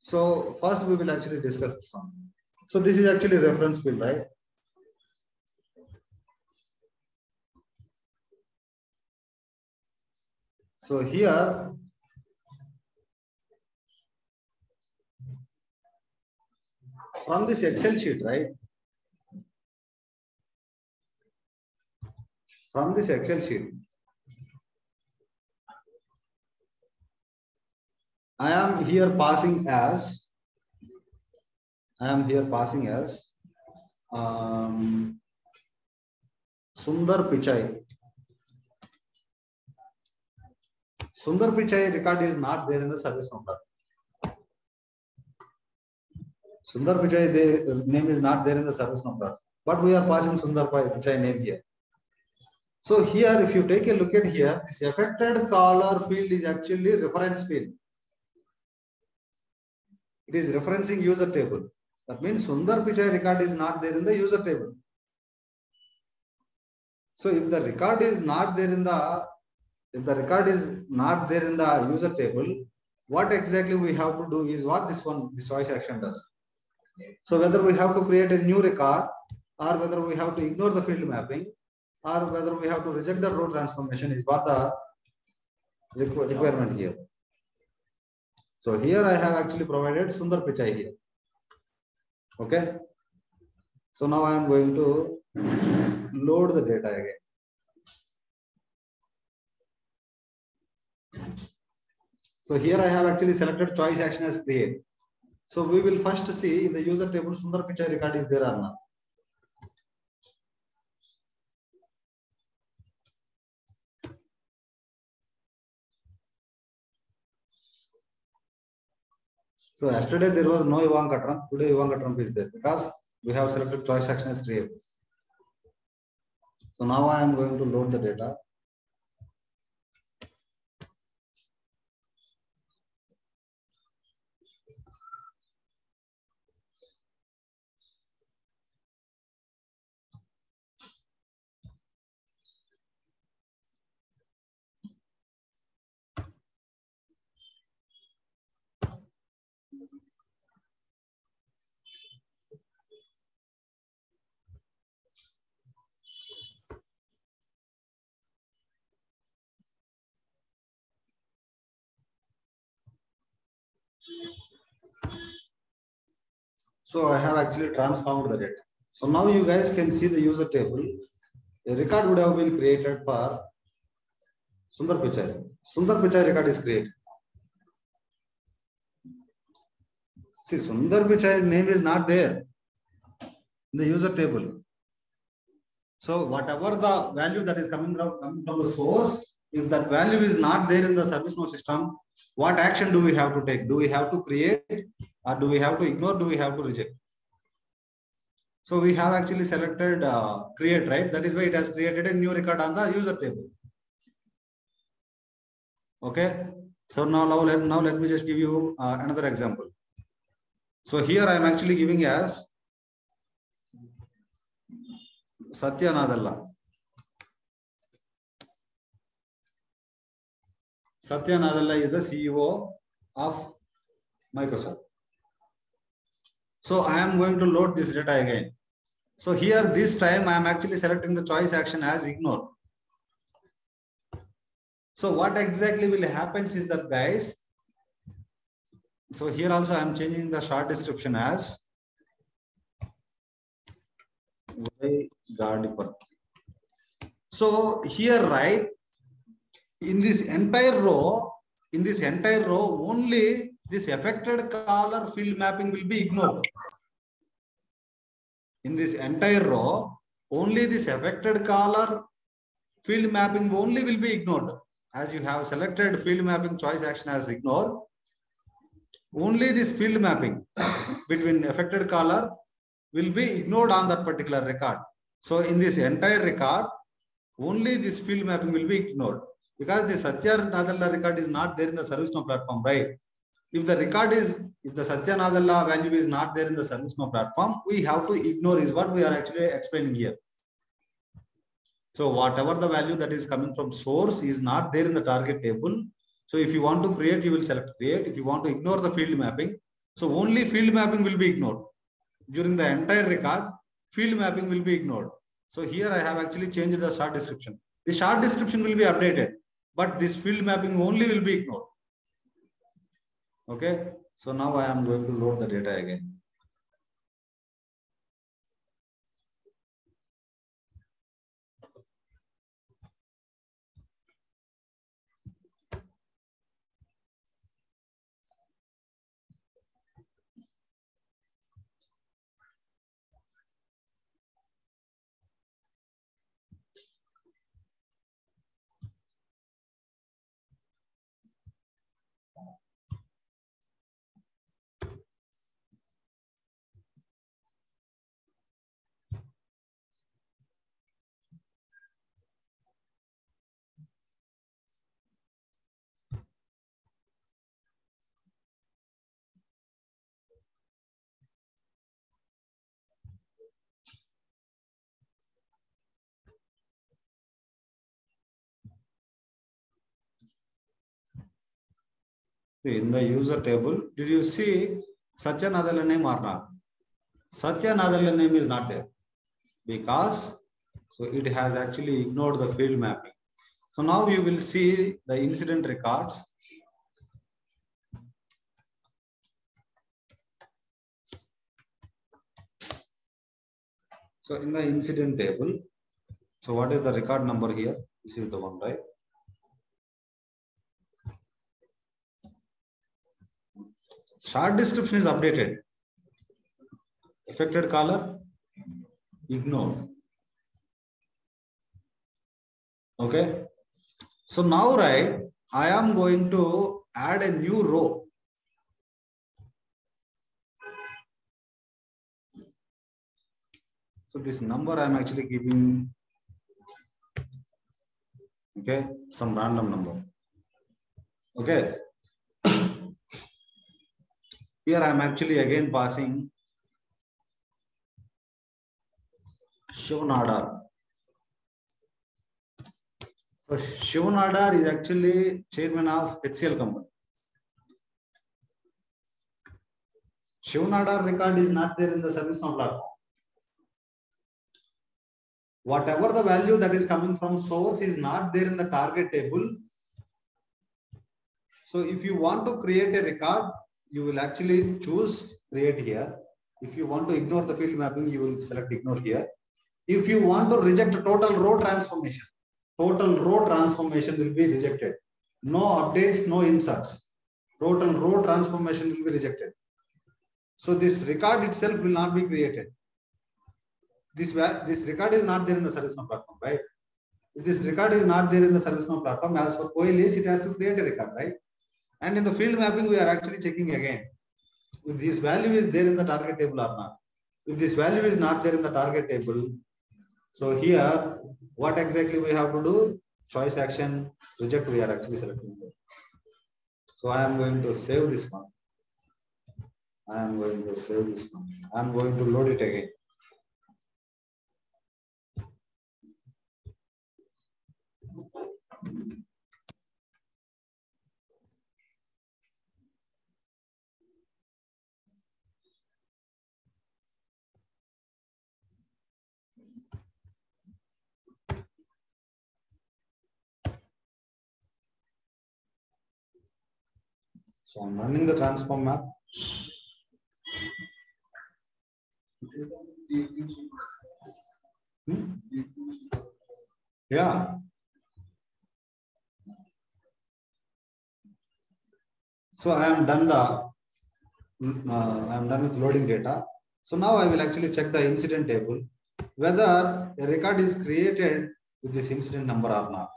So first we will actually discuss this one. So this is actually reference bill, right? So here, from this Excel sheet, right? From this Excel sheet, I am here passing as Sundar Pichai. Sundar Pichai record is not there in the service number. Sundar Pichai, the name is not there in the service number, but we are passing Sundar Pichai name here. So here, if you take a look at here, this affected caller field is actually reference field. It is referencing user table. That means Sundar Pichai record is not there in the user table. So if the record is not there in the user table, what exactly we have to do is what this choice action does. So whether we have to create a new record, or whether we have to ignore the field mapping, or whether we have to reject the row transformation is what the requirement here. So here I have actually provided Sundar Pichai here. Okay. So now I am going to load the data again. So here I have actually selected choice action as create. So we will first see in the user table Sundar Pichai record is there or not. So yesterday there was no Ivanka Trump. Today Ivanka Trump is there because we have selected choice action as create. So now I am going to load the data. So I have actually transformed the data. So now you guys can see the user table. A record would have been created for Sundar Pichai. Sundar Pichai record is created. See, Sundar Pichai name is not there in the user table. So whatever the value that is coming from the source, if that value is not there in the ServiceNow system, what action do we have to take? Do we have to create, or do we have to ignore? Do we have to reject? So we have actually selected create, right? That is why it has created a new record on the user table. Okay. So now let me just give you another example. So here I am actually giving as Satya Nadella. Satya Nadella is the CEO of Microsoft. So I am going to load this data again. So here this time I am actually selecting the choice action as ignore. So what exactly will happen is that, guys, so here also I am changing the short description as so here, right? In this entire row, only this affected caller field mapping will be ignored. In this entire row, only this affected caller field mapping only will be ignored. As you have selected field mapping choice action as ignore, only this field mapping between affected caller will be ignored on that particular record. So in this entire record, only this field mapping will be ignored. Because the Satya Nadella record is not there in the ServiceNow platform, right? If the Satya Nadella value is not there in the ServiceNow platform, we have to ignore is what we are actually explaining here. So whatever the value that is coming from source is not there in the target table. So if you want to create, you will select create. If you want to ignore the field mapping, So only field mapping will be ignored. During the entire record, field mapping will be ignored. So here I have actually changed the short description. The short description will be updated, but this field mapping only will be ignored. Okay. So now I am going to load the data again. In the user table, did you see Satya Nadella name or not? Satya Nadella name is not there because so it has actually ignored the field mapping. So now you will see the incident records. So in the incident table, so what is the record number here? This is the one, right? Short description is updated. Affected caller, ignore. Okay. So now, right, I am going to add a new row. So this number I am actually giving, okay, some random number. Okay. Here I am actually again passing Shiv Nadar. So Shiv Nadar is actually chairman of HCL company. Shiv Nadar record is not there in the ServiceNow platform. Whatever the value that is coming from source is not there in the target table. So if you want to create a record, you will actually choose create here. If you want to ignore the field mapping, you will select ignore here. If you want to reject total row transformation, total row transformation will be rejected. No updates, no inserts. Total row transformation will be rejected. So this record itself will not be created. This record is not there in the ServiceNow platform, right? If this record is not there in the ServiceNow platform, as for OLS, it has to create a record, right? And in the field mapping, we are actually checking again if this value is there in the target table or not. If this value is not there in the target table, so here, what exactly we have to do? Choice action, reject, we are actually selecting here. So I am going to save this one. I am going to save this one. I am going to load it again. So I'm running the transform map. Yeah. So I am done with loading data. So now I will actually check the incident table whether a record is created with this incident number or not.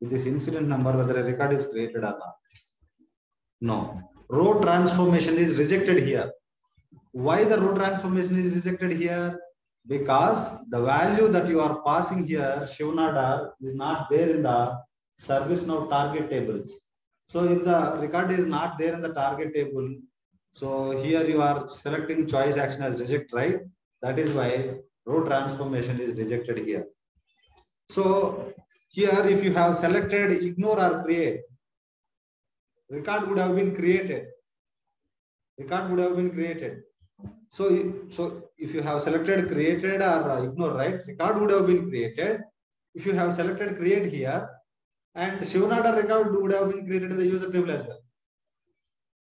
With this incident number, whether a record is created or not. No. Row transformation is rejected here. Why the row transformation is rejected here? Because the value that you are passing here, Shiv Nadar, is not there in the ServiceNow target tables. So if the record is not there in the target table, so here you are selecting choice action as reject, right? That is why row transformation is rejected here. So here, if you have selected ignore or create, record would have been created. So if you have selected created or ignore, right, record would have been created. If you have selected create here, and Shiv Nadar record would have been created in the user table as well.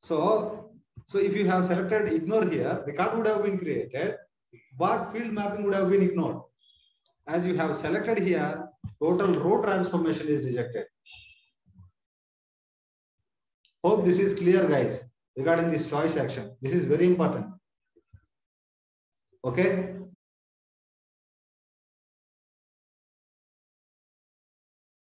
So if you have selected ignore here, record would have been created, but field mapping would have been ignored. As you have selected here, total row transformation is rejected. Hope this is clear, guys, regarding this choice action. This is very important. Okay.